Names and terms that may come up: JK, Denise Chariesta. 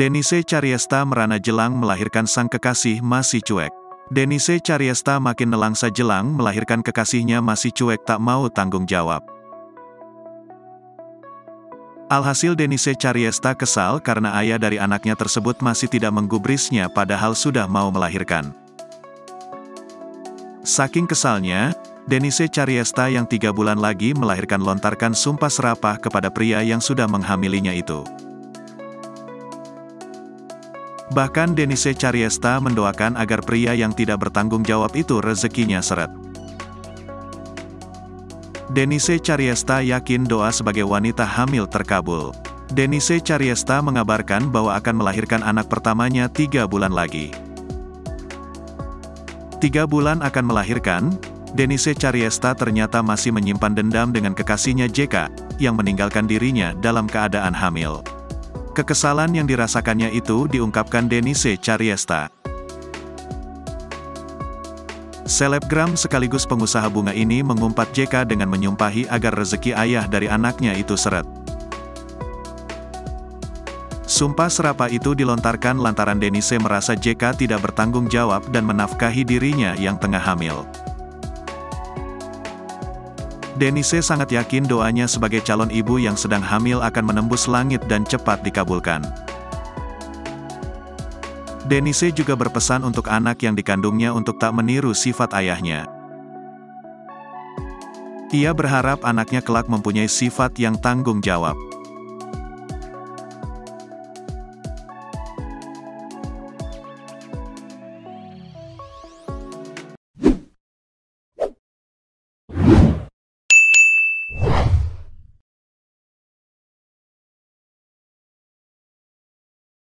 Denise Chariesta merana jelang melahirkan sang kekasih masih cuek. Denise Chariesta makin nelangsa jelang melahirkan kekasihnya masih cuek tak mau tanggung jawab. Alhasil Denise Chariesta kesal karena ayah dari anaknya tersebut masih tidak menggubrisnya padahal sudah mau melahirkan. Saking kesalnya, Denise Chariesta yang 3 bulan lagi melahirkan lontarkan sumpah serapah kepada pria yang sudah menghamilinya itu. Bahkan Denise Chariesta mendoakan agar pria yang tidak bertanggung jawab itu rezekinya seret. Denise Chariesta yakin doa sebagai wanita hamil terkabul. Denise Chariesta mengabarkan bahwa akan melahirkan anak pertamanya 3 bulan lagi. 3 bulan akan melahirkan, Denise Chariesta ternyata masih menyimpan dendam dengan kekasihnya JK, yang meninggalkan dirinya dalam keadaan hamil. Kekesalan yang dirasakannya itu diungkapkan Denise Chariesta. Selebgram sekaligus pengusaha bunga ini mengumpat JK dengan menyumpahi agar rezeki ayah dari anaknya itu seret. Sumpah serapah itu dilontarkan lantaran Denise merasa JK tidak bertanggung jawab dan menafkahi dirinya yang tengah hamil. Denise sangat yakin doanya sebagai calon ibu yang sedang hamil akan menembus langit dan cepat dikabulkan. Denise juga berpesan untuk anak yang dikandungnya untuk tak meniru sifat ayahnya. Ia berharap anaknya kelak mempunyai sifat yang tanggung jawab.